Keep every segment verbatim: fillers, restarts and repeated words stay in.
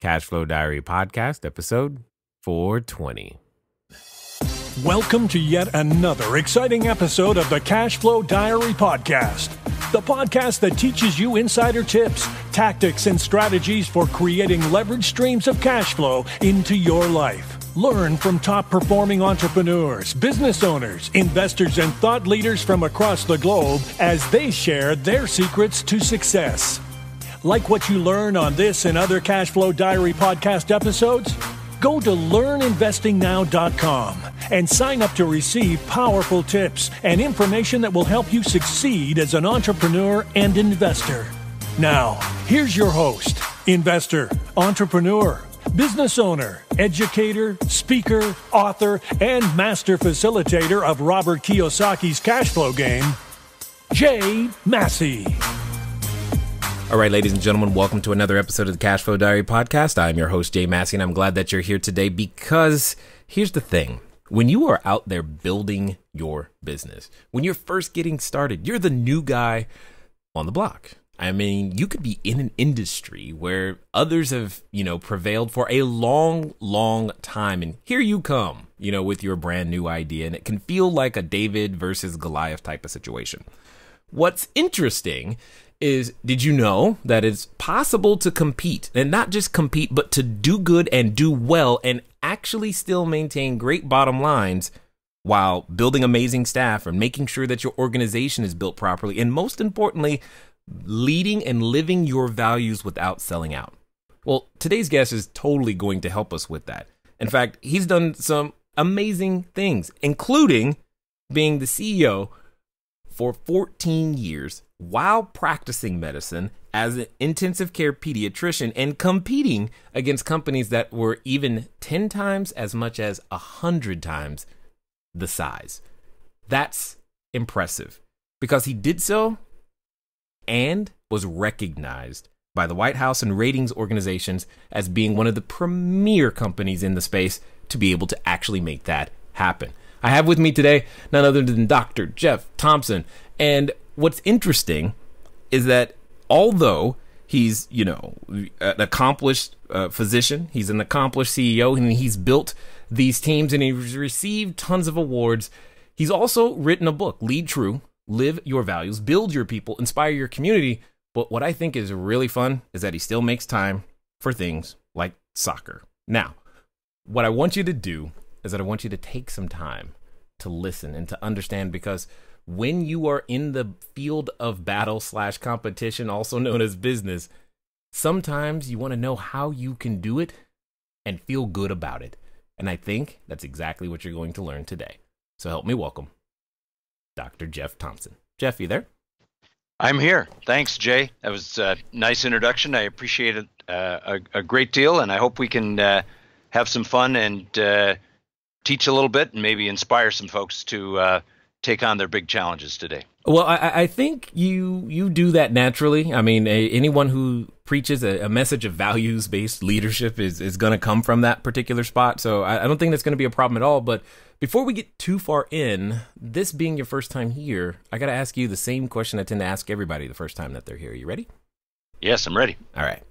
Cashflow Diary Podcast, episode four twenty. Welcome to yet another exciting episode of the Cashflow Diary Podcast, the podcast that teaches you insider tips, tactics, and strategies for creating leverage streams of cash flow into your life. Learn from top-performing entrepreneurs, business owners, investors, and thought leaders from across the globe as they share their secrets to success. Like what you learn on this and other Cashflow Diary podcast episodes? Go to learn investing now dot com and sign up to receive powerful tips and information that will help you succeed as an entrepreneur and investor. Now, here's your host, investor, entrepreneur, business owner, educator, speaker, author, and master facilitator of Robert Kiyosaki's cash flow game, J. Massey. All right, ladies and gentlemen, welcome to another episode of the Cashflow Diary Podcast. I'm your host, J. Massey, and I'm glad that you're here today because here's the thing. When you are out there building your business, when you're first getting started, you're the new guy on the block. I mean, you could be in an industry where others have, you know, prevailed for a long, long time. And here you come, you know, with your brand new idea. And it can feel like a David versus Goliath type of situation. What's interesting is, did you know that it's possible to compete, and not just compete, but to do good and do well and actually still maintain great bottom lines while building amazing staff and making sure that your organization is built properly? And most importantly, leading and living your values without selling out. Well, today's guest is totally going to help us with that. In fact, he's done some amazing things, including being the C E O for fourteen years while practicing medicine as an intensive care pediatrician and competing against companies that were even ten times as much as one hundred times the size. That's impressive because he did so and was recognized by the White House and ratings organizations as being one of the premier companies in the space to be able to actually make that happen. I have with me today none other than Doctor Jeff Thompson. And what's interesting is that although he's, you know, an accomplished uh, physician, he's an accomplished C E O, and he's built these teams and he's received tons of awards, he's also written a book, Lead True, Live Your Values, Build Your People, Inspire Your Community. But what I think is really fun is that he still makes time for things like soccer. Now, what I want you to do is that I want you to take some time to listen and to understand, because when you are in the field of battle slash competition, also known as business, sometimes you want to know how you can do it and feel good about it. And I think that's exactly what you're going to learn today. So help me welcome Doctor Jeff Thompson. Jeff, you there? I'm here. Thanks, Jay. That was a nice introduction. I appreciate it uh, a, a great deal, and I hope we can uh, have some fun and uh, teach a little bit and maybe inspire some folks to uh, take on their big challenges today. Well, I, I think you you do that naturally. I mean, a, anyone who preaches a, a message of values-based leadership is, is going to come from that particular spot. So I, I don't think that's going to be a problem at all, but before we get too far in, this being your first time here, I got to ask you the same question I tend to ask everybody the first time that they're here. Are you ready? Yes, I'm ready. All right.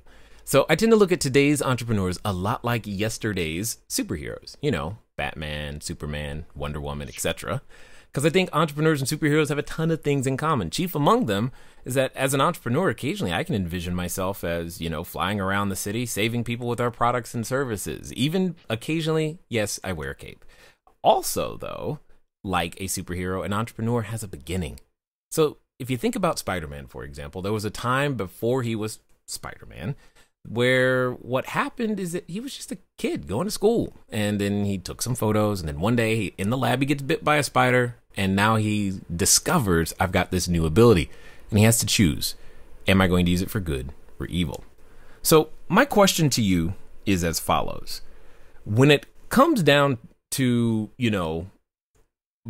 So I tend to look at today's entrepreneurs a lot like yesterday's superheroes, you know, Batman, Superman, Wonder Woman, et cetera, because I think entrepreneurs and superheroes have a ton of things in common. Chief among them is that as an entrepreneur, occasionally I can envision myself as, you know, flying around the city, saving people with our products and services. Even occasionally, yes, I wear a cape. Also, though, like a superhero, an entrepreneur has a beginning. So if you think about Spider-Man, for example, there was a time before he was Spider-Man where what happened is that he was just a kid going to school, and then he took some photos, and then one day he, in the lab he gets bit by a spider, and now he discovers, I've got this new ability, and he has to choose, am I going to use it for good or evil? So my question to you is as follows. When it comes down to, you know,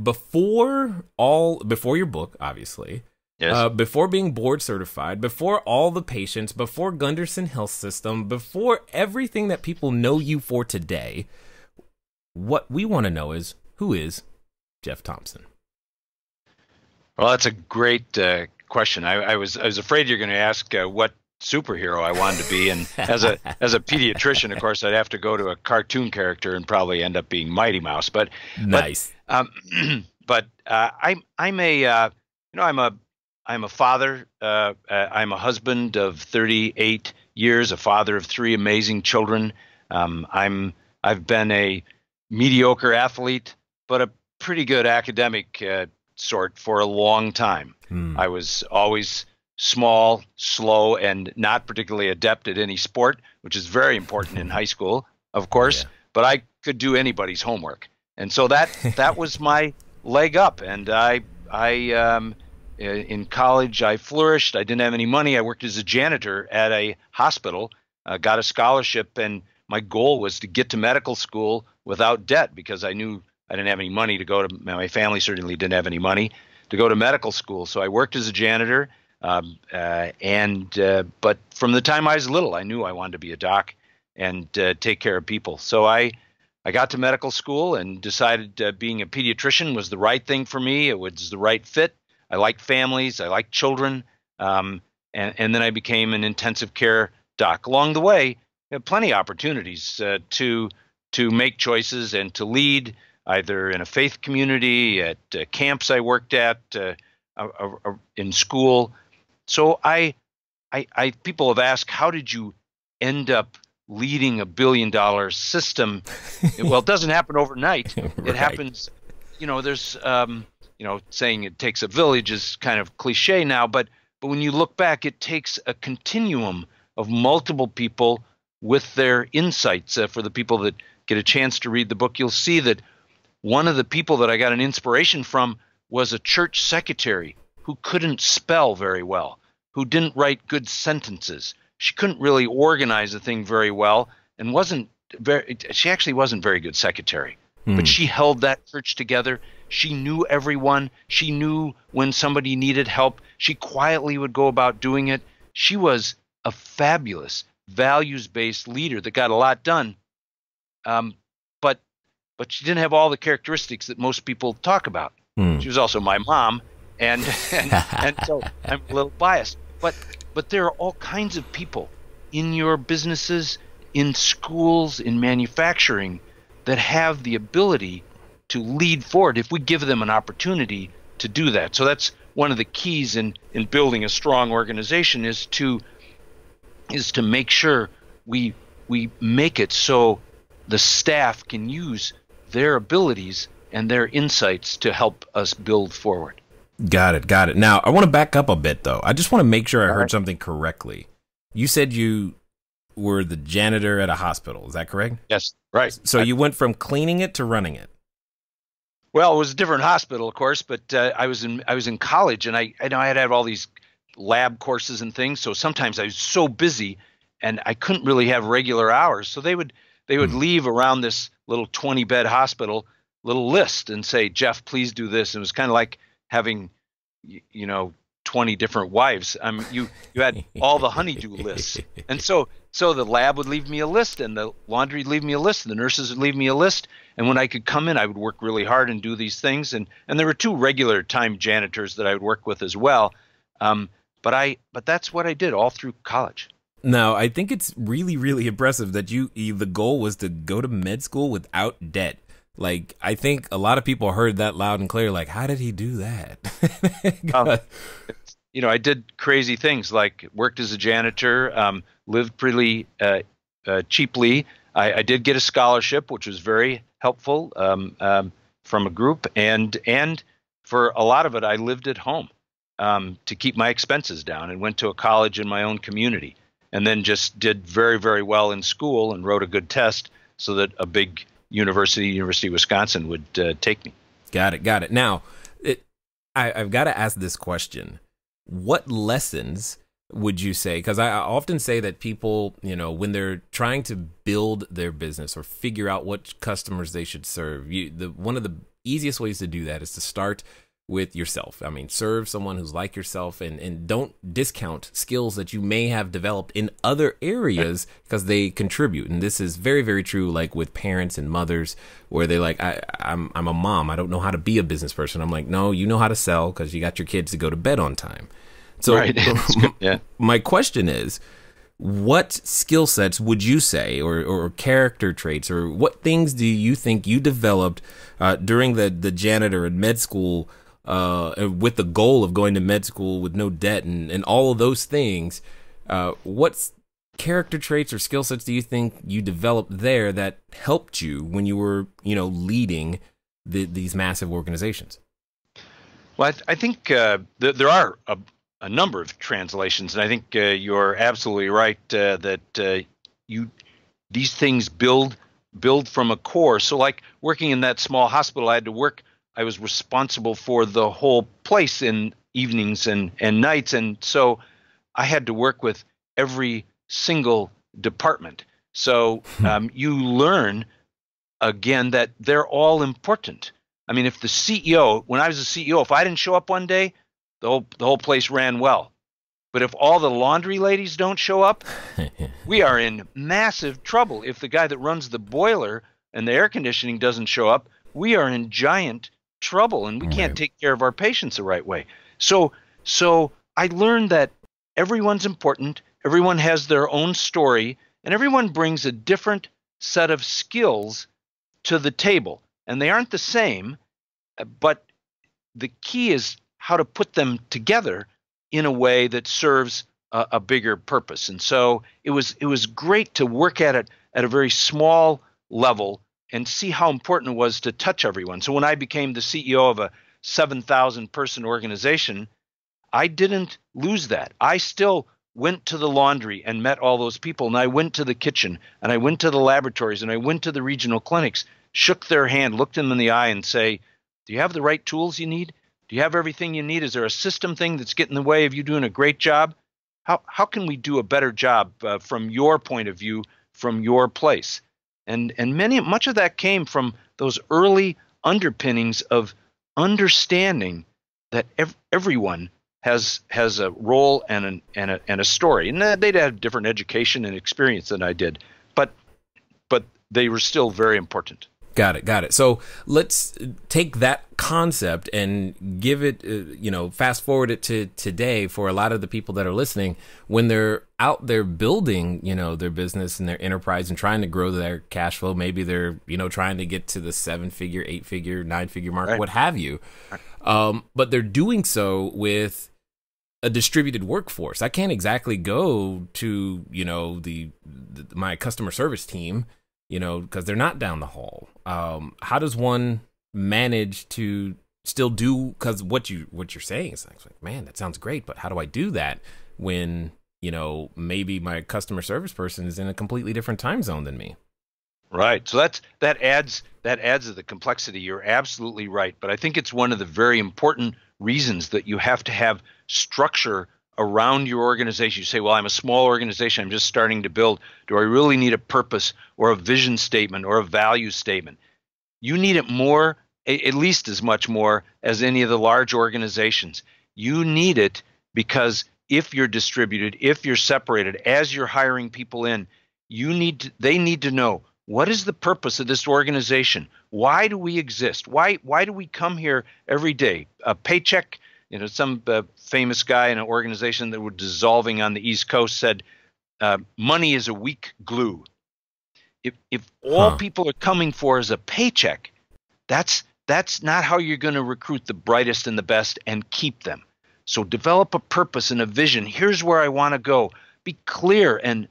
before all, before your book, obviously, yes. uh, before being board certified, before all the patients, before Gundersen Health System, before everything that people know you for today, what we want to know is, who is Jeff Thompson? Well, that's a great uh, question. I, I was I was afraid you're going to ask uh, what superhero I wanted to be. And as a as a pediatrician, of course, I'd have to go to a cartoon character and probably end up being Mighty Mouse. But nice. But, um, but uh, I'm I'm a uh, you know I'm a I'm a father. Uh, I'm a husband of thirty-eight years, a father of three amazing children. Um, I'm I've been a mediocre athlete, but a pretty good academic uh, sort for a long time. Hmm. I was always small, slow, and not particularly adept at any sport, which is very important in high school, of course, yeah. But I could do anybody's homework. And so that that was my leg up. And I, I um, in college, I flourished. I didn't have any money. I worked as a janitor at a hospital, uh, got a scholarship, and my goal was to get to medical school without debt because I knew I didn't have any money to go to. My family certainly didn't have any money to go to medical school. So I worked as a janitor. Um, uh, and uh, but from the time I was little, I knew I wanted to be a doc and uh, take care of people. So I I got to medical school and decided uh, being a pediatrician was the right thing for me. It was the right fit. I like families. I like children. Um, and, and then I became an intensive care doc. Along the way, I had plenty of opportunities uh, to to make choices and to lead, either in a faith community, at uh, camps I worked at, uh, uh, uh, in school. So I, I, I, people have asked, how did you end up leading a billion dollar system? Well, it doesn't happen overnight. Right. It happens, you know, there's, um, you know, saying it takes a village is kind of cliche now, but, but when you look back, it takes a continuum of multiple people with their insights. Uh, for the people that get a chance to read the book, you'll see that one of the people that I got an inspiration from was a church secretary who couldn't spell very well, who didn't write good sentences. She couldn't really organize the thing very well and wasn't very, she actually wasn't very good secretary, mm. But she held that church together. She knew everyone. She knew when somebody needed help. She quietly would go about doing it. She was a fabulous values-based leader that got a lot done. Um, but, but she didn't have all the characteristics that most people talk about. She was also my mom, and and, and so I'm a little biased. But but there are all kinds of people in your businesses, in schools, in manufacturing that have the ability to lead forward if we give them an opportunity to do that. So that's one of the keys in in building a strong organization is to is to make sure we we make it so the staff can use their abilities and their insights to help us build forward. Got it, got it. Now, I want to back up a bit, though. I just want to make sure I All heard right. something correctly. You said you were the janitor at a hospital. Is that correct? Yes, right. So I, you went from cleaning it to running it. Well, it was a different hospital, of course, but uh, I was in I was in college, and I, I know I had to have all these lab courses and things, so sometimes I was so busy, and I couldn't really have regular hours. So they would, they would mm. leave around this little twenty-bed hospital little list and say, Jeff, please do this. And it was kind of like having, you know, twenty different wives. I mean, you, you had all the honeydew lists. And so, so the lab would leave me a list, and the laundry would leave me a list, and the nurses would leave me a list. And when I could come in, I would work really hard and do these things. And, and there were two regular time janitors that I would work with as well. Um, but I, but that's what I did all through college. Now, I think it's really, really impressive that you, you the goal was to go to med school without debt. Like, I think a lot of people heard that loud and clear, like, how did he do that? um, you know, I did crazy things, like worked as a janitor, um, lived pretty uh, uh, cheaply. I, I did get a scholarship, which was very helpful um, um, from a group. And and for a lot of it, I lived at home um, to keep my expenses down, and went to a college in my own community, and then just did very, very well in school and wrote a good test so that a big University, University of Wisconsin would uh, take me. Got it, got it. Now, it, I, I've got to ask this question. What lessons would you say? Because I, I often say that people, you know, when they're trying to build their business or figure out what customers they should serve, you, the, one of the easiest ways to do that is to start with yourself. I mean, serve someone who's like yourself, and, and don't discount skills that you may have developed in other areas because they contribute. And this is very, very true, like with parents and mothers, where they're like, I, I'm, I'm a mom. I don't know how to be a business person. I'm like, no, you know how to sell because you got your kids to go to bed on time. So right. yeah. my question is, what skill sets would you say, or, or character traits, or what things do you think you developed uh, during the, the janitor in med school uh, with the goal of going to med school with no debt and, and all of those things? Uh, what character traits or skill sets do you think you developed there that helped you when you were, you know, leading the, these massive organizations? Well, I, th I think uh, th there are a, a number of translations, and I think uh, you're absolutely right uh, that uh, you these things build build from a core. So, like working in that small hospital, I had to work. I was responsible for the whole place in evenings and and nights, and so I had to work with every single department. So um, you learn again that they're all important. I mean, if the C E O, when I was a C E O, if I didn't show up one day, the whole, the whole place ran well. But if all the laundry ladies don't show up, we are in massive trouble. If the guy that runs the boiler and the air conditioning doesn't show up, we are in giant trouble, and we can't right. take care of our patients the right way. So, so I learned that everyone's important, everyone has their own story, and everyone brings a different set of skills to the table. And they aren't the same, but the key is how to put them together in a way that serves a, a bigger purpose. And so it was it was great to work at it at a very small level and see how important it was to touch everyone. So when I became the C E O of a seven thousand person organization, I didn't lose that. I still went to the laundry and met all those people, and I went to the kitchen, and I went to the laboratories, and I went to the regional clinics, shook their hand, looked them in the eye, and say, do you have the right tools you need? Do you have everything you need? Is there a system thing that's getting in the way of you doing a great job? How, how can we do a better job uh, from your point of view, from your place? And, and many, much of that came from those early underpinnings of understanding that ev everyone has, has a role and, an, and, a, and a story. And they'd have different education and experience than I did, but, but they were still very important. Got it. Got it. So let's take that concept and give it, uh, you know, fast forward it to today for a lot of the people that are listening when they're out there building, you know, their business and their enterprise and trying to grow their cash flow. Maybe they're, you know, trying to get to the seven figure, eight figure, nine figure mark, right. what have you. Um, but they're doing so with a distributed workforce. I can't exactly go to, you know, the, the my customer service team, you know, because they're not down the hall. Um, how does one manage to still do, because what, you, what you're saying is like, man, that sounds great, but how do I do that when, you know, maybe my customer service person is in a completely different time zone than me? Right. So that's, that, adds, that adds to the complexity. You're absolutely right. But I think it's one of the very important reasons that you have to have structure around your organization. You say, well, I'm a small organization, I'm just starting to build. Do I really need a purpose or a vision statement or a value statement? You need it more, at least as much more as any of the large organizations. You need it because if you're distributed, if you're separated, as you're hiring people in, you need to, they need to know, what is the purpose of this organization? Why do we exist? Why, why do we come here every day? A paycheck. You know, some uh, famous guy in an organization that were dissolving on the East Coast said, uh, money is a weak glue. If, if all huh. people are coming for is a paycheck, that's, that's not how you're going to recruit the brightest and the best and keep them. So develop a purpose and a vision. Here's where I want to go. Be clear and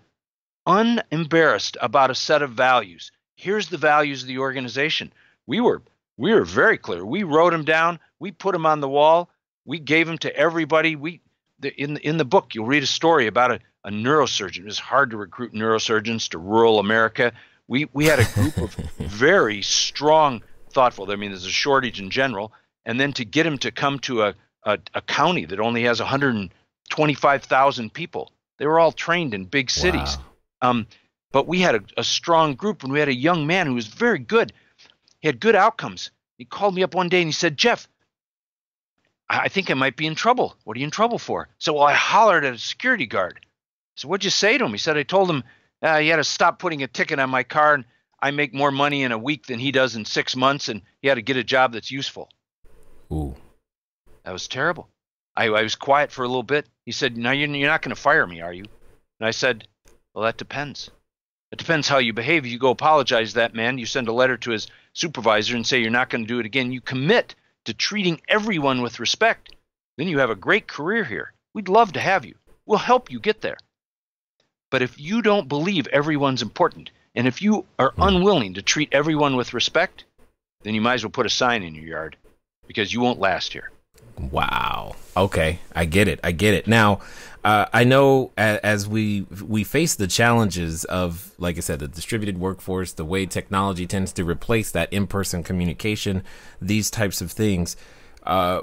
unembarrassed about a set of values. Here's the values of the organization. We were, we were very clear. We wrote them down. We put them on the wall. We gave them to everybody. We the, in, in the book, you'll read a story about a, a neurosurgeon. It was hard to recruit neurosurgeons to rural America. We, we had a group of very strong, thoughtful. I mean, there's a shortage in general. And then to get him to come to a, a, a county that only has one hundred twenty-five thousand people. They were all trained in big cities. Wow. Um, but we had a, a strong group, and we had a young man who was very good. He had good outcomes. He called me up one day, and he said, Jeff, I think I might be in trouble. What are you in trouble for? So well, I hollered at a security guard. So what'd you say to him? He said, I told him uh, he had to stop putting a ticket on my car, and I make more money in a week than he does in six months, and he had to get a job that's useful. Ooh. That was terrible. I, I was quiet for a little bit. He said, "No, you're, you're not going to fire me, are you?" And I said, "Well, that depends. It depends how you behave. You go apologize to that man. You send a letter to his supervisor and say you're not going to do it again. You commit to treating everyone with respect. Then you have a great career here. We'd love to have you. We'll help you get there. But if you don't believe everyone's important, and if you are unwilling to treat everyone with respect, then you might as well put a sign in your yard, because you won't last here." Wow. Okay. I get it. I get it. Now, uh, I know as, as we we face the challenges of, like I said, the distributed workforce, the way technology tends to replace that in-person communication, these types of things. Uh,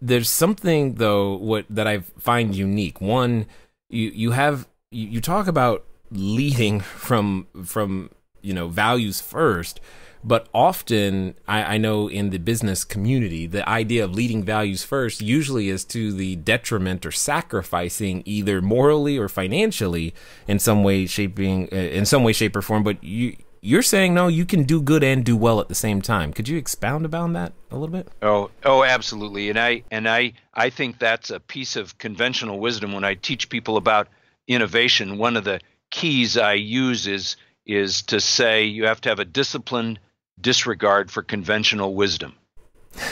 there's something, though, what that I find unique. One, you, you have you, you talk about leading from from, you know, values first. But often, I, I know in the business community, the idea of leading values first usually is to the detriment or sacrificing either morally or financially in some way, shaping in some way, shape or form. But you you're saying, no, you can do good and do well at the same time. Could you expound upon that a little bit? Oh, oh, absolutely. And I and I I think that's a piece of conventional wisdom. When I teach people about innovation, one of the keys I use is is to say you have to have a disciplined disregard for conventional wisdom.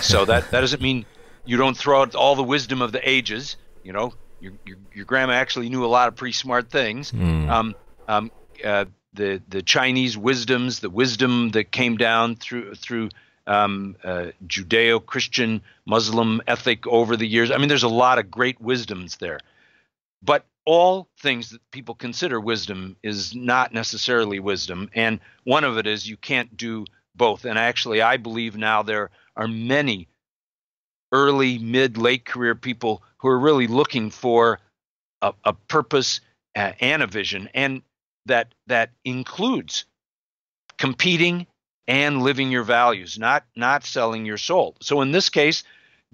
So that, that doesn't mean you don't throw out all the wisdom of the ages. You know, your, your, your grandma actually knew a lot of pretty smart things. Mm. Um, um, uh, the, the Chinese wisdoms, the wisdom that came down through, through um, uh, Judeo-Christian, Muslim ethic over the years. I mean, there's a lot of great wisdoms there. But all things that people consider wisdom is not necessarily wisdom. And one of it is you can't do both. And actually, I believe now there are many early, mid, late career people who are really looking for a, a purpose and a vision. And that that includes competing and living your values, not not selling your soul. So in this case,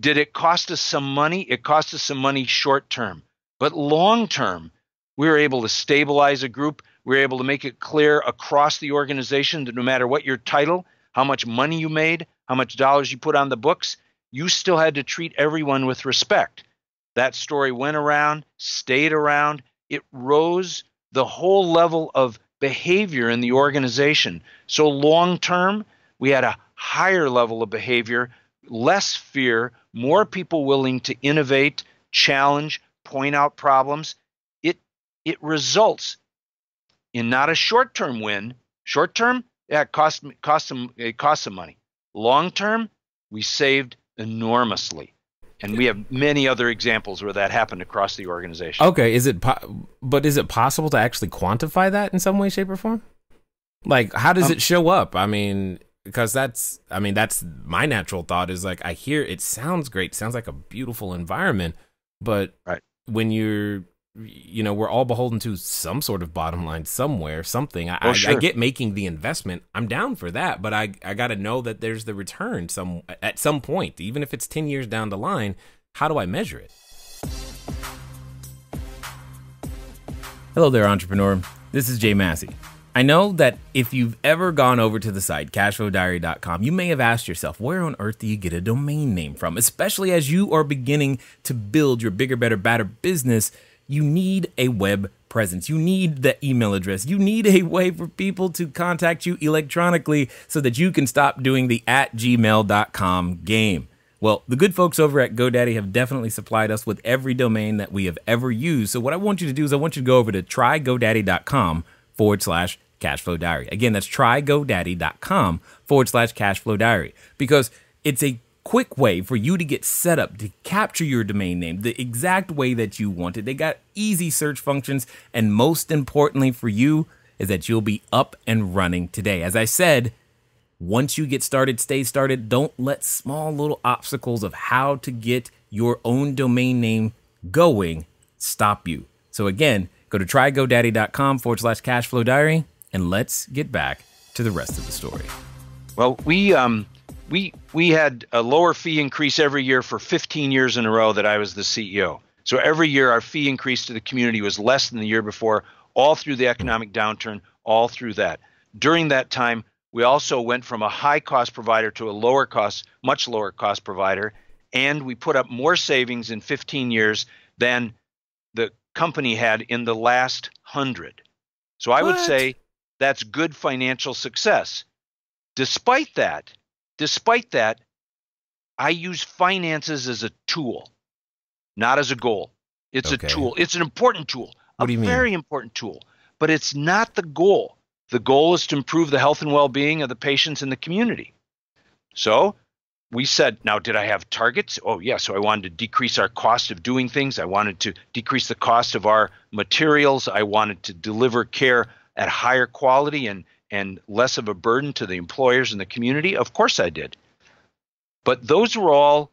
did it cost us some money? It cost us some money short term. But long term, we were able to stabilize a group. We were able to make it clear across the organization that no matter what your title, how much money you made, how much dollars you put on the books, you still had to treat everyone with respect. That story went around, stayed around. It rose the whole level of behavior in the organization. So long term, we had a higher level of behavior, less fear, more people willing to innovate, challenge, point out problems. It it results in not a short-term win. Short-term, yeah, it cost cost some it cost some money. Long-term, we saved enormously, and we have many other examples where that happened across the organization. Okay, is it po but is it possible to actually quantify that in some way, shape, or form? Like, how does um, it show up? I mean, because that's I mean that's my natural thought is like I hear it sounds great, sounds like a beautiful environment, but right. When you're, you know, we're all beholden to some sort of bottom line somewhere, something. I, oh, sure. I, I get making the investment. I'm down for that. But I, I got to know that there's the return some at some point, even if it's ten years down the line. How do I measure it? Hello there, entrepreneur. This is J. Massey. I know that if you've ever gone over to the site, cashflow diary dot com, you may have asked yourself, where on earth do you get a domain name from? Especially as you are beginning to build your bigger, better, badder business, you need a web presence. You need the email address. You need a way for people to contact you electronically so that you can stop doing the at gmail dot com game. Well, the good folks over at GoDaddy have definitely supplied us with every domain that we have ever used. So what I want you to do is I want you to go over to try godaddy dot com forward slash Cashflow Diary. Again, that's try godaddy dot com forward slash Cashflow Diary, because it's a quick way for you to get set up to capture your domain name the exact way that you want it. They got easy search functions, and most importantly for you is that you'll be up and running today. As I said, once you get started, stay started. Don't let small little obstacles of how to get your own domain name going stop you. So again, go to try godaddy dot com forward slash Cashflow Diary. And let's get back to the rest of the story. Well, we um, we we had a lower fee increase every year for fifteen years in a row that I was the C E O. So every year our fee increase to the community was less than the year before, all through the economic downturn, all through that. During that time, we also went from a high cost provider to a lower cost, much lower cost provider. and we put up more savings in fifteen years than the company had in the last hundred. So I what? would say that's good financial success. Despite that, despite that, I use finances as a tool, not as a goal. It's okay. a tool. It's an important tool. What do you mean? A very important tool, but it's not the goal. The goal is to improve the health and well-being of the patients in the community. So we said, now, did I have targets? Oh, yeah. So I wanted to decrease our cost of doing things. I wanted to decrease the cost of our materials. I wanted to deliver care at higher quality and, and less of a burden to the employers and the community. Of course I did. But those were all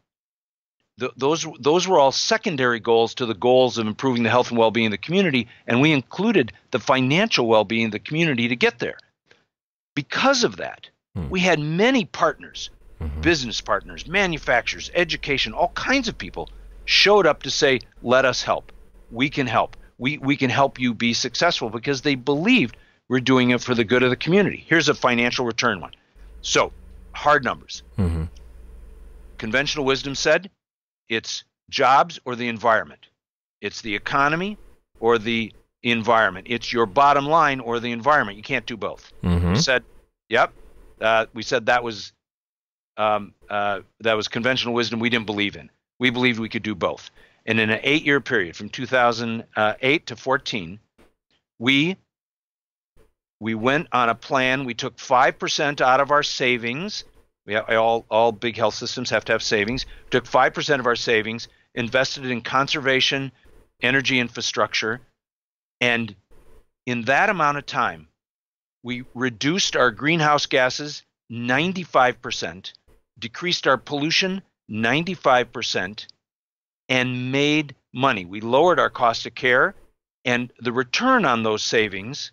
th those those were all secondary goals to the goals of improving the health and well-being of the community, and we included the financial well-being of the community to get there. Because of that, hmm. we had many partners, mm-hmm. business partners, manufacturers, education, all kinds of people showed up to say, "Let us help. We can help. We we can help you be successful," because they believed we're doing it for the good of the community. Here's a financial return one. So, hard numbers. Mm-hmm. Conventional wisdom said it's jobs or the environment. It's the economy or the environment. It's your bottom line or the environment. You can't do both. Mm-hmm. We said, yep. Uh, we said that was um, uh, that was conventional wisdom we didn't believe in. We believed we could do both. And in an eight-year period from two thousand eight to fourteen, we we went on a plan. We took five percent out of our savings. We have, all, all big health systems have to have savings. Took five percent of our savings, invested it in conservation, energy infrastructure, and in that amount of time, we reduced our greenhouse gases ninety-five percent, decreased our pollution ninety-five percent, and made money. We lowered our cost of care, and the return on those savings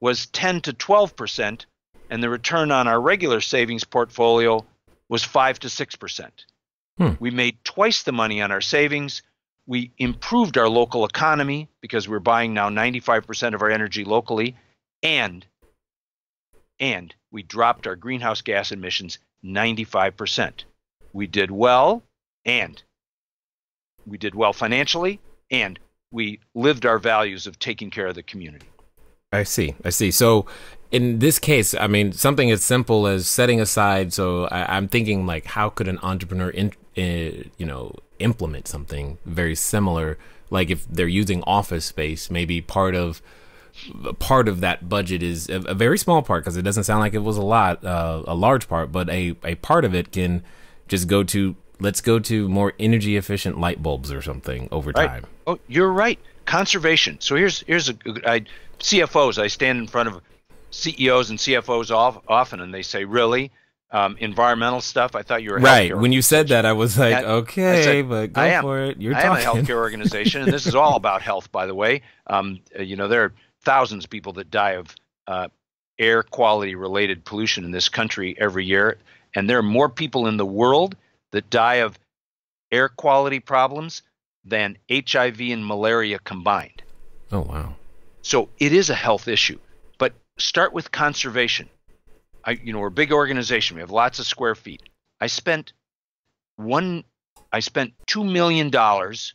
was ten to twelve percent. And the return on our regular savings portfolio was five to six percent. Hmm. We made twice the money on our savings. We improved our local economy because we're buying now ninety-five percent of our energy locally. And, and we dropped our greenhouse gas emissions ninety-five percent. We did well, and we did well financially, and we lived our values of taking care of the community. I see. I see. So in this case, I mean, something as simple as setting aside. So I, I'm thinking, like, how could an entrepreneur, in, uh, you know, implement something very similar? Like if they're using office space, maybe part of part of that budget is a, a very small part, because it doesn't sound like it was a lot, uh, a large part, but a, a part of it can just go to, let's go to more energy efficient light bulbs or something over right. time. Oh, you're right. Conservation. So here's here's a I, C F Os. I stand in front of C E Os and C F Os off, often, and they say, "Really, um, environmental stuff? I thought you were a right." When you said that, I was like, and "Okay, said, but go am, for it." You're I talking. am a healthcare organization, and this is all about health, by the way. Um, you know, there are thousands of people that die of uh, air quality related pollution in this country every year, and there are more people in the world that die of air quality problems than H I V and malaria combined. Oh, wow. So it is a health issue, but start with conservation. I, you know, we're a big organization. We have lots of square feet. I spent one, I spent two million dollars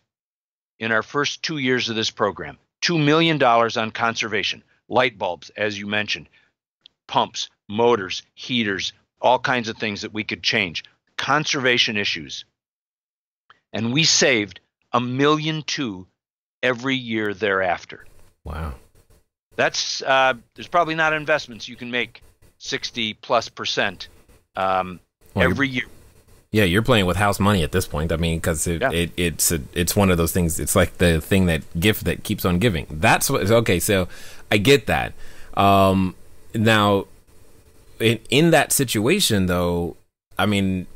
in our first two years of this program, two million dollars on conservation, light bulbs, as you mentioned, pumps, motors, heaters, all kinds of things that we could change, conservation issues. And we saved A million two every year thereafter. Wow, that's uh, there's probably not investments you can make sixty plus percent um, well, every year. Yeah, you're playing with house money at this point. I mean, because it, yeah. it it's a, it's one of those things. It's like the thing that gift that keeps on giving. That's what. Okay, so I get that. Um, now, in, in that situation, though, I mean.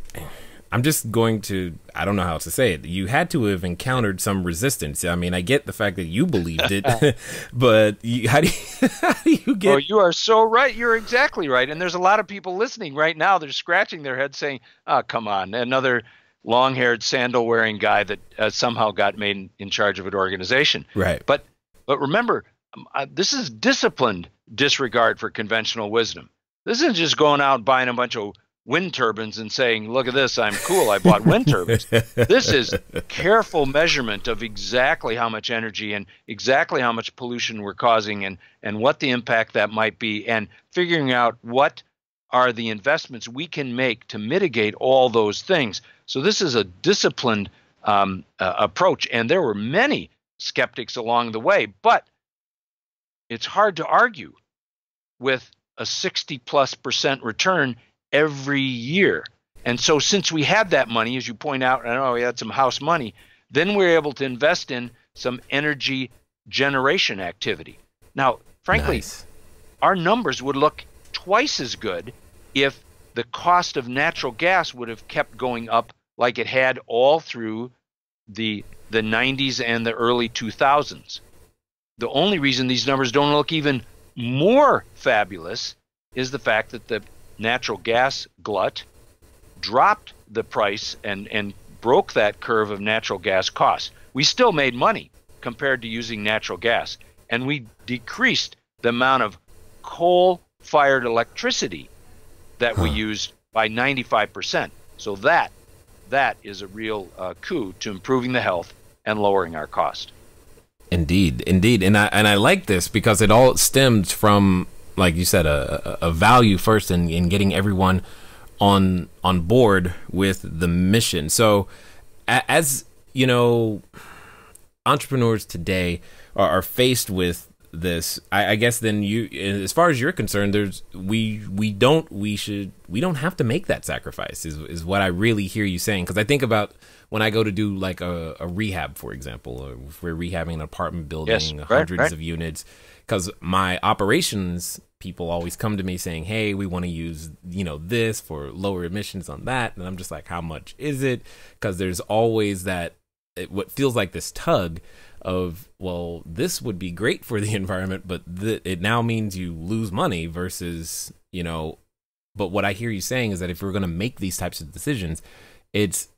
I'm just going to, I don't know how to say it. You had to have encountered some resistance. I mean, I get the fact that you believed it, but you, how, do you, how do you get? Oh, you are so right. You're exactly right. And there's a lot of people listening right now. They're scratching their head saying, oh, come on. Another long haired sandal wearing guy that uh, somehow got made in, in charge of an organization. Right. But, but remember, um, uh, this is disciplined disregard for conventional wisdom. This isn't just going out and buying a bunch of wind turbines and saying, look at this, I'm cool, I bought wind turbines. This is careful measurement of exactly how much energy and exactly how much pollution we're causing and, and what the impact that might be, and figuring out what are the investments we can make to mitigate all those things. So this is a disciplined um, uh, approach, and there were many skeptics along the way, but it's hard to argue with a sixty plus percent return every year. And so since we had that money, as you point out, and oh, we had some house money, then we were able to invest in some energy generation activity. Now, frankly, nice. Our numbers would look twice as good if the cost of natural gas would have kept going up like it had all through the, the nineties and the early two thousands. The only reason these numbers don't look even more fabulous is the fact that the natural gas glut dropped the price and, and broke that curve of natural gas costs. We still made money compared to using natural gas, and we decreased the amount of coal-fired electricity that huh. we used by ninety-five percent. So that, that is a real uh, coup to improving the health and lowering our cost. Indeed, indeed. And I, and I like this because it all stems from, like you said, a, a value first in, in getting everyone on on board with the mission. So as, you know, entrepreneurs today are, are faced with this, I, I guess then you, as far as you're concerned, there's we we don't we should we don't have to make that sacrifice is, is what I really hear you saying. Because I think about when I go to do like a, a rehab, for example, or if we're rehabbing an apartment building, yes, right, hundreds right. of units. Because my operations people always come to me saying, hey, we want to use, you know, this for lower emissions on that. And I'm just like, how much is it? Because there's always that, it, what feels like this tug of, well, this would be great for the environment, but th it now means you lose money versus, you know, but what I hear you saying is that if we're going to make these types of decisions, it's,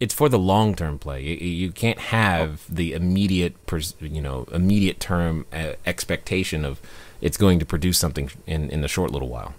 it's for the long-term play. You can't have the immediate, you know, immediate term expectation of it's going to produce something in, in the short little while.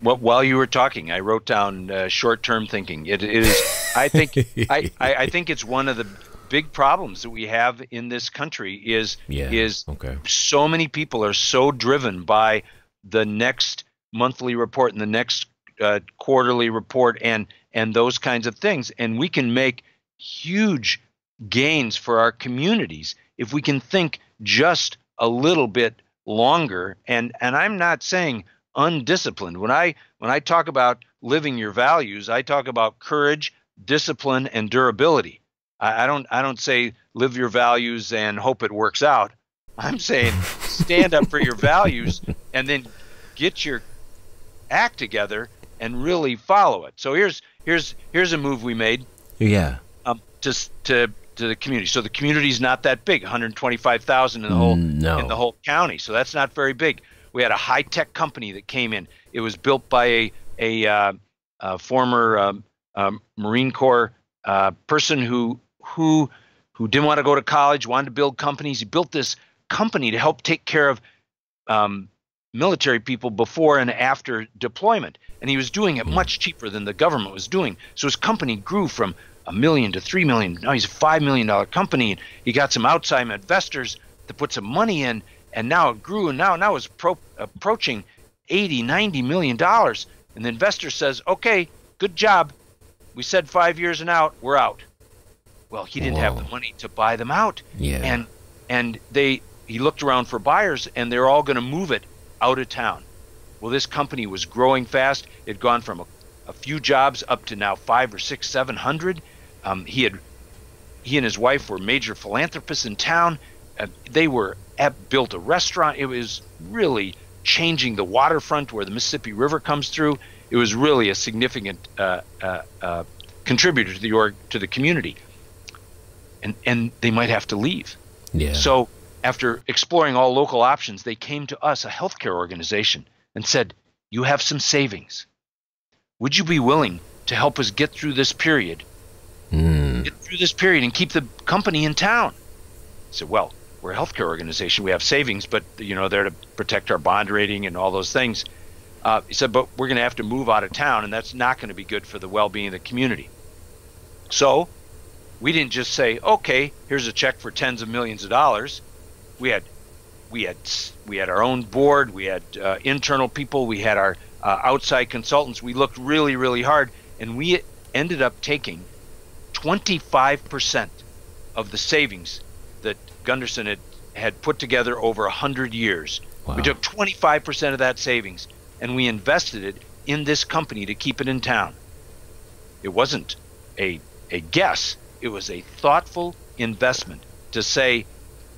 Well, while you were talking, I wrote down uh, short-term thinking. It, it is, I think, I, I, I think it's one of the big problems that we have in this country is, yeah, is okay. so many people are so driven by the next monthly report and the next uh, quarterly report and, and those kinds of things. And we can make huge gains for our communities if we can think just a little bit longer. And, and I'm not saying undisciplined. When I, when I talk about living your values, I talk about courage, discipline, and durability. I, I don't, I don't say live your values and hope it works out. I'm saying stand up for your values and then get your act together and really follow it. So here's here's here's a move we made. Yeah. Um, just to, to the community. So the community's not that big, one hundred twenty-five thousand in the whole no. in the whole county. So that's not very big. We had a high tech company that came in. It was built by a a, uh, a former um, um, Marine Corps uh, person who who who didn't want to go to college, wanted to build companies. He built this company to help take care of um, military people before and after deployment. And he was doing it much cheaper than the government was doing. So his company grew from a million to three million. Now he's a five million dollar company. He got some outside investors to put some money in, and now it grew. And now now it's pro approaching eighty, ninety million dollars. And the investor says, "Okay, good job. We said five years and out. We're out." Well, he didn't Whoa. have the money to buy them out. Yeah. And and they he looked around for buyers, and they're all going to move it out of town. Well, this company was growing fast. It had gone from a, a few jobs up to now five or six, seven hundred. Um, he had, he and his wife were major philanthropists in town. Uh, they were at, built a restaurant. It was really changing the waterfront where the Mississippi River comes through. It was really a significant uh, uh, uh, contributor to the org, to the community. And and they might have to leave. Yeah. So after exploring all local options, they came to us, a healthcare organization, and said, "You have some savings. Would you be willing to help us get through this period? Mm. Get through this period and keep the company in town?" I said, "Well, we're a healthcare organization. We have savings, but you know, they're to protect our bond rating and all those things." Uh, he said, but we're going to have to move out of town, and that's not going to be good for the well-being of the community. So we didn't just say, okay, here's a check for tens of millions of dollars. We had we had, we had our own board. We had uh, internal people. We had our uh, outside consultants. We looked really, really hard, and we ended up taking twenty-five percent of the savings that Gundersen had, had put together over one hundred years. Wow. We took twenty-five percent of that savings, and we invested it in this company to keep it in town. It wasn't a, a guess. It was a thoughtful investment to say,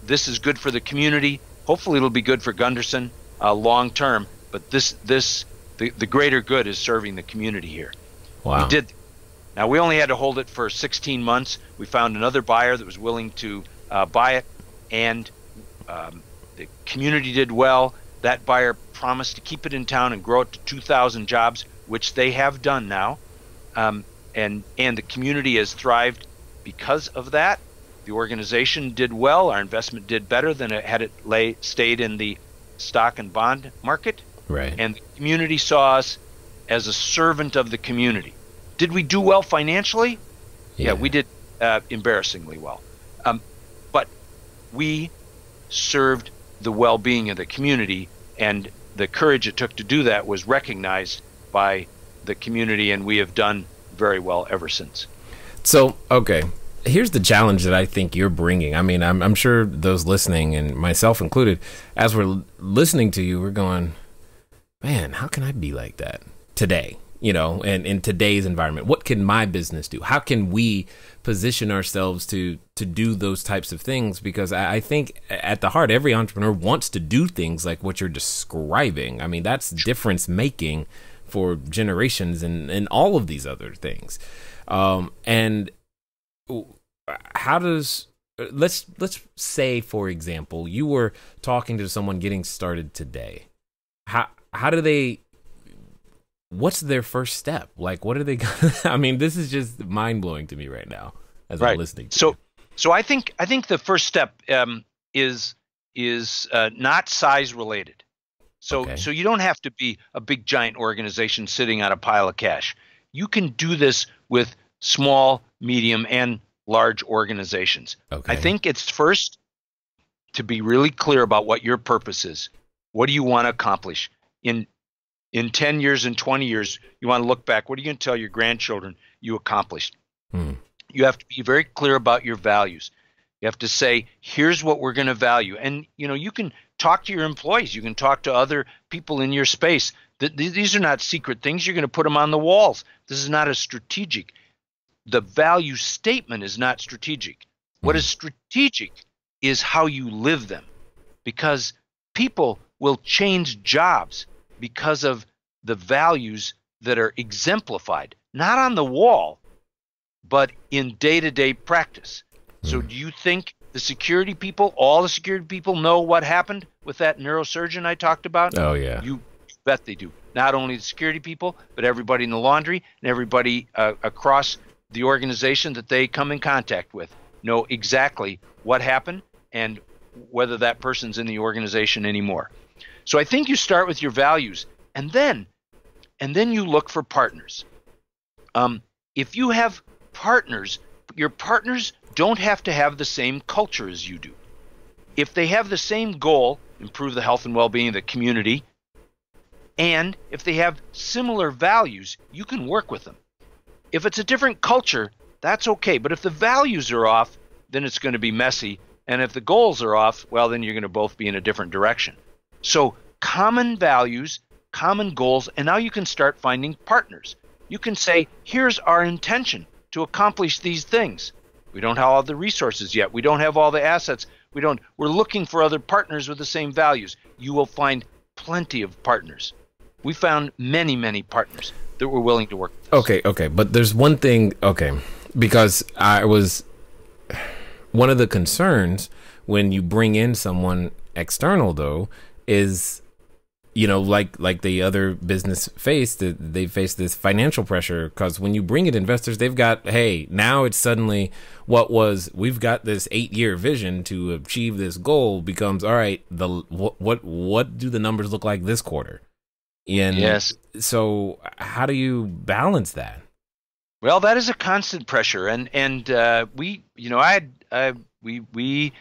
this is good for the community. Hopefully it'll be good for Gundersen uh, long term, but this this the, the greater good is serving the community here. Wow. We did. Now, we only had to hold it for sixteen months. We found another buyer that was willing to uh, buy it, and um, the community did well. That buyer promised to keep it in town and grow it to two thousand jobs, which they have done now. Um, and and the community has thrived because of that. The organization did well. Our investment did better than it had it lay, stayed in the stock and bond market. Right. And the community saw us as a servant of the community. Did we do well financially? Yeah, yeah we did uh, embarrassingly well. Um, but we served the well-being of the community, and the courage it took to do that was recognized by the community, and we have done very well ever since. So, okay. Here's the challenge that I think you're bringing. I mean, I'm, I'm sure those listening, and myself included, as we're listening to you, we're going, man, how can I be like that today? You know, and in today's environment, what can my business do? How can we position ourselves to to do those types of things? Because I, I think at the heart, every entrepreneur wants to do things like what you're describing. I mean, that's difference making for generations and, and all of these other things. Um, and how does, let's let's say, for example, you were talking to someone getting started today. How how do they, what's their first step? Like, what are they gonna, I mean, this is just mind blowing to me right now as right. I'm listening to so you. So I think I think the first step um is is uh, not size related. So okay. so you don't have to be a big giant organization sitting on a pile of cash. You can do this with small, medium, and large organizations. Okay. I think it's first to be really clear about what your purpose is. What do you want to accomplish? In in ten years and twenty years, you want to look back. What are you going to tell your grandchildren you accomplished? Hmm. You have to be very clear about your values. You have to say, here's what we're going to value. And you know, you can talk to your employees. You can talk to other people in your space. Th these are not secret things. You're going to put them on the walls. This is not a strategic. The value statement is not strategic. What is strategic is how you live them, because people will change jobs because of the values that are exemplified, not on the wall, but in day-to-day practice. So do you think the security people, all the security people, know what happened with that neurosurgeon I talked about? Oh, yeah. You bet they do. Not only the security people, but everybody in the laundry and everybody uh, across the organization that they come in contact with know exactly what happened and whether that person's in the organization anymore. So I think you start with your values, and then and then you look for partners. Um, if you have partners, your partners don't have to have the same culture as you do. If they have the same goal, improve the health and well-being of the community, and if they have similar values, you can work with them. If it's a different culture, that's okay. But if the values are off, then it's going to be messy. And if the goals are off, well, then you're going to both be in a different direction. So common values, common goals, and now you can start finding partners. You can say, here's our intention to accomplish these things. We don't have all the resources yet. We don't have all the assets. We don't, we're looking for other partners with the same values. You will find plenty of partners. We found many, many partners that were willing to work with us. Okay, okay, but there's one thing, okay, because I was, one of the concerns when you bring in someone external, though, is, you know, like like the other business faced, they face this financial pressure, because when you bring in investors, they've got, hey, now it's suddenly what was, we've got this eight-year vision to achieve this goal becomes, all right, the what what what do the numbers look like this quarter? And yes. So how do you balance that? Well, that is a constant pressure. And, and uh, we, you know, I, I we, we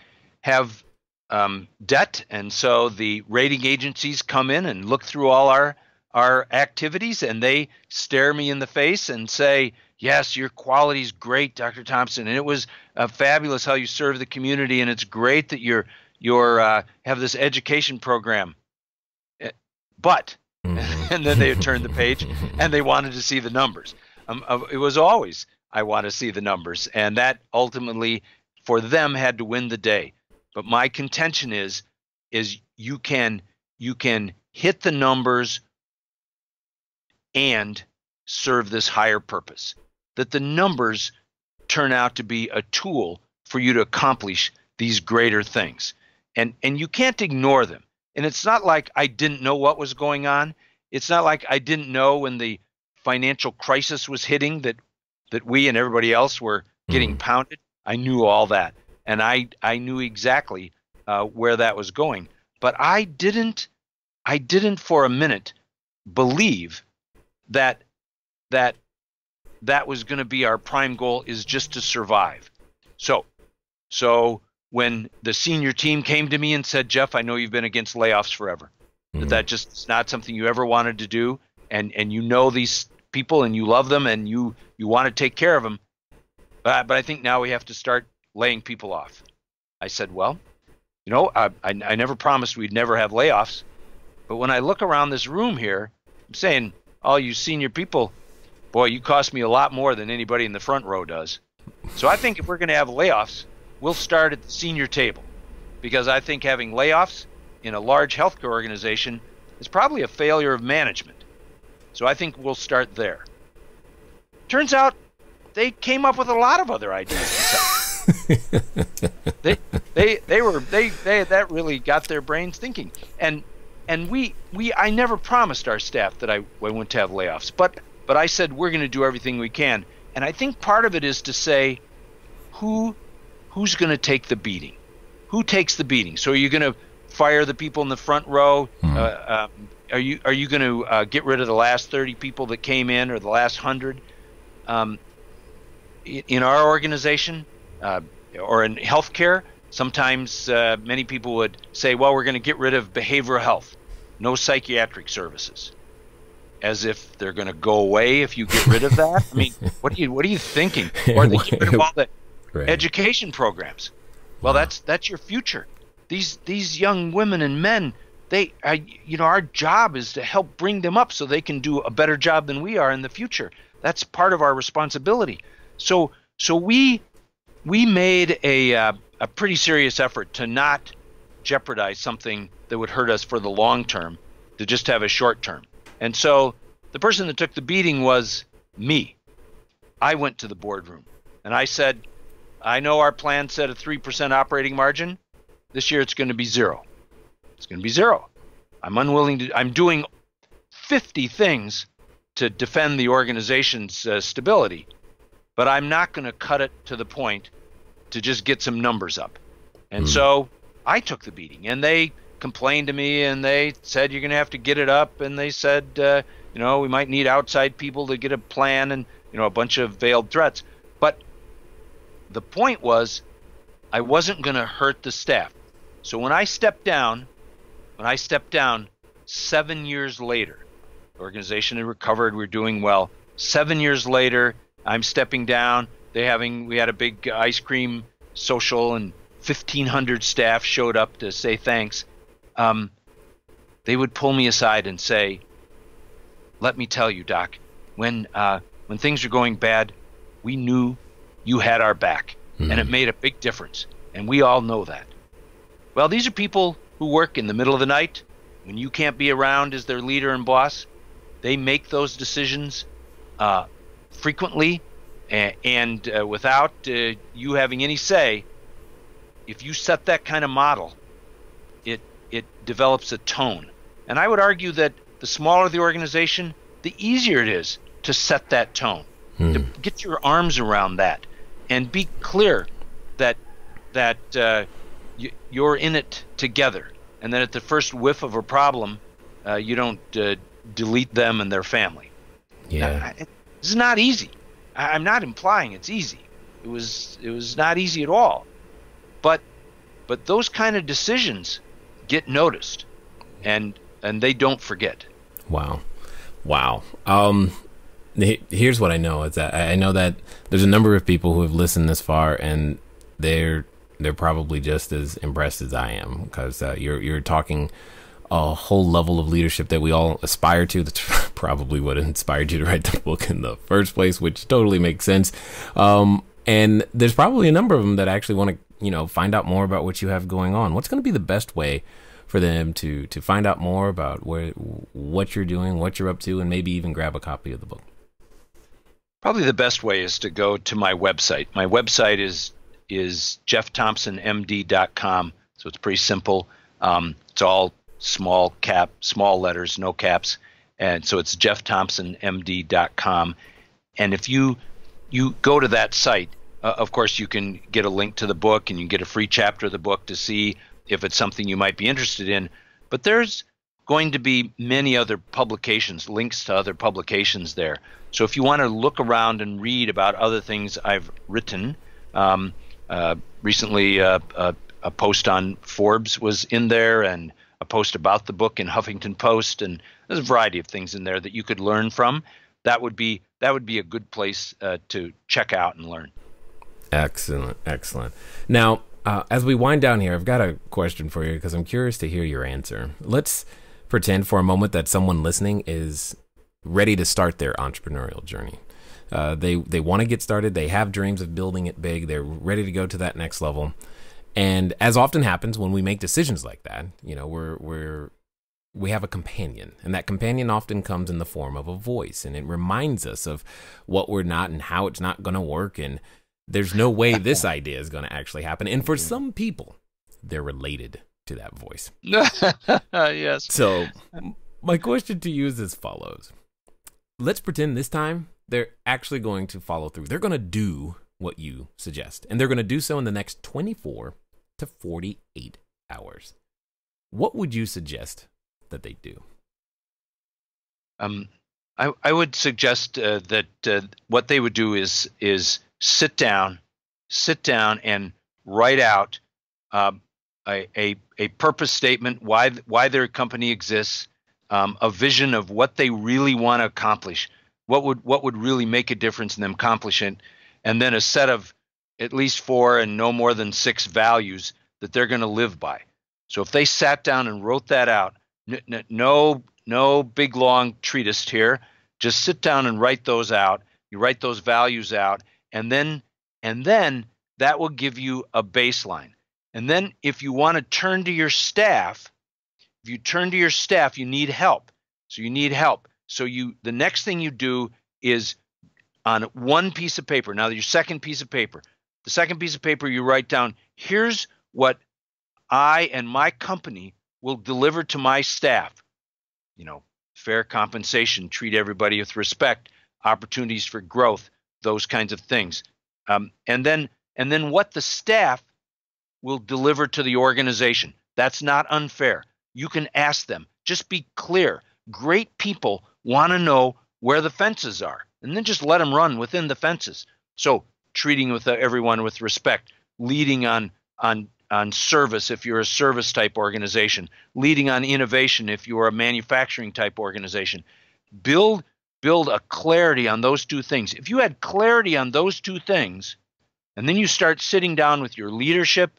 have um, debt. And so the rating agencies come in and look through all our, our activities, and they stare me in the face and say, yes, your quality's great, Doctor Thompson. And it was uh, fabulous how you serve the community. And it's great that you're, you're uh, have this education program. But, and then they had turned the page and they wanted to see the numbers. Um, it was always, I want to see the numbers. And that ultimately for them had to win the day. But my contention is, is you can, you can hit the numbers and serve this higher purpose, that the numbers turn out to be a tool for you to accomplish these greater things. And, and you can't ignore them. And it's not like I didn't know what was going on. It's not like I didn't know when the financial crisis was hitting that that we and everybody else were getting pounded. I knew all that. And I, I knew exactly uh, where that was going. But I didn't, I didn't for a minute believe that that, that was going to be our prime goal, is just to survive. So, so... when the senior team came to me and said, Jeff, I know you've been against layoffs forever. Mm-hmm. That that just is not something you ever wanted to do. And, and you know these people and you love them and you, you want to take care of them. Uh, but I think now we have to start laying people off. I said, well, you know, I, I, I never promised we'd never have layoffs. But when I look around this room here, I'm saying, all you senior people, boy, you cost me a lot more than anybody in the front row does. So I think if we're going to have layoffs, we'll start at the senior table, because I think having layoffs in a large healthcare organization is probably a failure of management. So I think we'll start there. Turns out they came up with a lot of other ideas. they, they, they were, they, they, that really got their brains thinking. And, and we, we, I never promised our staff that I, I wouldn't have layoffs, but, but I said, we're going to do everything we can. And I think part of it is to say, who Who's going to take the beating? Who takes the beating? So are you going to fire the people in the front row? Mm-hmm. uh, uh, are you are you going to uh, get rid of the last thirty people that came in, or the last one hundred? Um, in our organization uh, or in healthcare, sometimes uh, many people would say, well, we're going to get rid of behavioral health, no psychiatric services, as if they're going to go away if you get rid of that. I mean, what are you, what are you thinking? Or they get rid of all that. Right. Education programs. Well, wow. that's that's your future. These these young women and men, they are, you know, our job is to help bring them up so they can do a better job than we are in the future. That's part of our responsibility. So so we we made a uh, a pretty serious effort to not jeopardize something that would hurt us for the long term, to just have a short term. And so the person that took the beating was me. I went to the boardroom and I said, I know our plan said a three percent operating margin. This year it's going to be zero. It's going to be zero. I'm unwilling to, I'm doing fifty things to defend the organization's uh, stability, but I'm not going to cut it to the point to just get some numbers up. And mm. so I took the beating, and they complained to me and they said, you're going to have to get it up. And they said, uh, you know, we might need outside people to get a plan, and, you know, a bunch of veiled threats. But the point was, I wasn't going to hurt the staff. So when I stepped down, when I stepped down seven years later, the organization had recovered, we were doing well. Seven years later, I'm stepping down. They having we had a big ice cream social, and fifteen hundred staff showed up to say thanks. Um, they would pull me aside and say, "Let me tell you, Doc, when uh, when things were going bad, we knew you had our back, and it made a big difference, and we all know that." Well, these are people who work in the middle of the night when you can't be around as their leader and boss. They make those decisions uh, frequently and, and uh, without uh, you having any say. If you set that kind of model, it it develops a tone. And I would argue that the smaller the organization, the easier it is to set that tone, hmm. to get your arms around that. And be clear that that uh, you, you're in it together, and that at the first whiff of a problem, uh, you don't uh, delete them and their family. Yeah. I, it's not easy. I, I'm not implying it's easy. It was it was not easy at all. But but those kind of decisions get noticed, and and they don't forget. Wow. Wow. Um here's what I know is that I know that there's a number of people who have listened this far, and they're they're probably just as impressed as I am, because uh, you're you're talking a whole level of leadership that we all aspire to. That's probably what inspired you to write the book in the first place, which totally makes sense. Um, and there's probably a number of them that actually want to, you know, find out more about what you have going on. What's going to be the best way for them to to find out more about where what you're doing, what you're up to, and maybe even grab a copy of the book? Probably the best way is to go to my website. My website is is jeff thompson m d dot com, so it's pretty simple. Um, it's all small cap, small letters, no caps, and so it's jeff thompson m d dot com. And if you you go to that site, uh, of course you can get a link to the book, and you can get a free chapter of the book to see if it's something you might be interested in. But there's going to be many other publications, links to other publications there. So if you want to look around and read about other things I've written, um, uh, recently uh, a, a post on Forbes was in there, and a post about the book in Huffington Post, and there's a variety of things in there that you could learn from. That would be that would be a good place uh, to check out and learn. Excellent, excellent. Now, uh, as we wind down here, I've got a question for you, because I'm curious to hear your answer. Let's pretend for a moment that someone listening is ready to start their entrepreneurial journey. Uh, they they want to get started. They have dreams of building it big. They're ready to go to that next level. And as often happens when we make decisions like that, you know, we're we're we have a companion, and that companion often comes in the form of a voice, and it reminds us of what we're not and how it's not going to work, and there's no way this idea is going to actually happen. And for some people, they're related to that voice. Yes. So my question to you is as follows. Let's pretend this time they're actually going to follow through. They're going to do what you suggest, and they're going to do so in the next twenty-four to forty-eight hours. What would you suggest that they do? Um, I, I would suggest uh, that uh, what they would do is is sit down, sit down and write out uh, a, a a purpose statement, why why their company exists, um, a vision of what they really want to accomplish, what would what would really make a difference in them accomplishing, and then a set of at least four and no more than six values that they're going to live by. So if they sat down and wrote that out, n no no big long treatise here, just sit down and write those out. You write those values out, and then and then that will give you a baseline. And then if you want to turn to your staff, if you turn to your staff, you need help. So you need help. So you the next thing you do is on one piece of paper. Now your second piece of paper. The second piece of paper you write down, here's what I and my company will deliver to my staff. You know, fair compensation, treat everybody with respect, opportunities for growth, those kinds of things. Um, and then and then what the staff will deliver to the organization. That's not unfair. You can ask them. Just be clear. Great people want to know where the fences are, and then just let them run within the fences. So treating with everyone with respect, leading on on on service if you're a service type organization, leading on innovation if you're a manufacturing type organization. Build build a clarity on those two things. If you had clarity on those two things, and then you start sitting down with your leadership,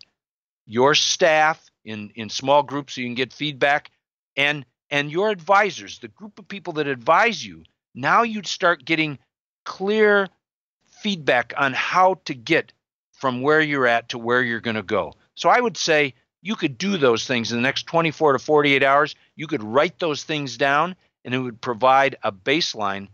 your staff in in small groups so you can get feedback, and and your advisors, the group of people that advise you, now you'd start getting clear feedback on how to get from where you're at to where you're going to go. So I would say you could do those things in the next twenty-four to forty-eight hours. You could write those things down, and it would provide a baseline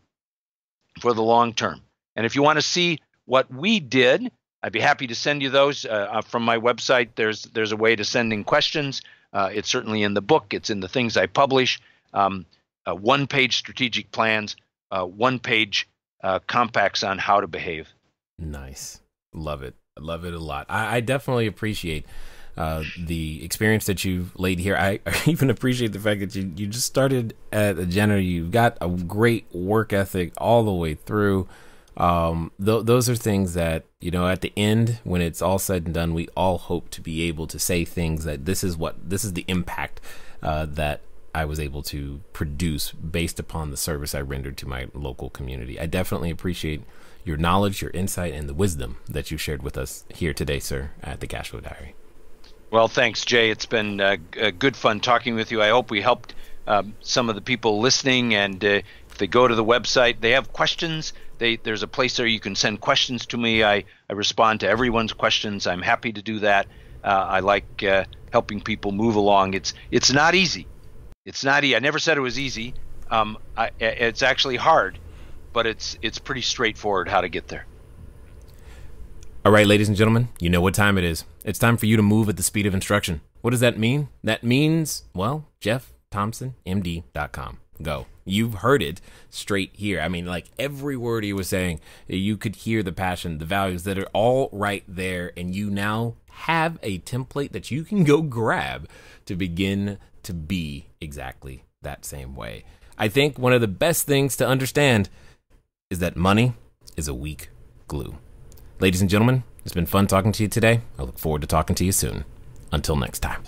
for the long term. And if you want to see what we did, I'd be happy to send you those uh, from my website. There's there's a way to send in questions. Uh, it's certainly in the book. It's in the things I publish. Um, uh, one-page strategic plans, uh, one-page uh, compacts on how to behave. Nice. Love it. I love it a lot. I, I definitely appreciate uh, the experience that you've laid here. I, I even appreciate the fact that you, you just started at a janitor. You've got a great work ethic all the way through. Um, th those are things that, you know, at the end, when it's all said and done, we all hope to be able to say things that this is what, this is the impact uh, that I was able to produce based upon the service I rendered to my local community. I definitely appreciate your knowledge, your insight, and the wisdom that you shared with us here today, sir, at the Cashflow Diary. Well, thanks, Jay. It's been uh, good fun talking with you. I hope we helped um, some of the people listening, and uh, if they go to the website, they have questions. They, there's a place there you can send questions to me. I, I respond to everyone's questions. I'm happy to do that. Uh, I like uh, helping people move along. It's, it's not easy. It's not easy. I never said it was easy. Um, I, it's actually hard, but it's it's pretty straightforward how to get there. All right, ladies and gentlemen, you know what time it is. It's time for you to move at the speed of instruction. What does that mean? That means, well, jeff thompson m d dot com. Go. You've heard it straight here. I mean, like every word he was saying, you could hear the passion, the values that are all right there, and you now have a template that you can go grab to begin to be exactly that same way. I think one of the best things to understand is that money is a weak glue. Ladies and gentlemen, it's been fun talking to you today. I look forward to talking to you soon. Until next time.